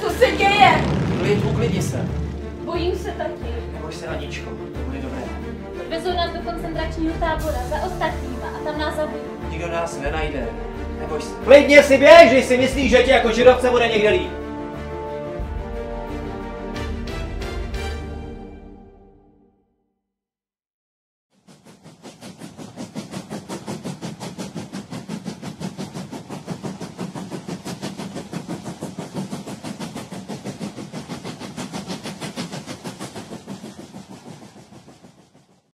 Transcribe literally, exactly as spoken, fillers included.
To se děje? Klid, uklidni se. Bojím se taky. Neboj se, Aničko, to bude dobré. Odvezou nás do koncentračního tábora za ostatníma a tam nás zabijí. Nikdo nás nenajde. Neboj se. Klidně si běž, když si myslíš, že tě jako židovce bude někde líp.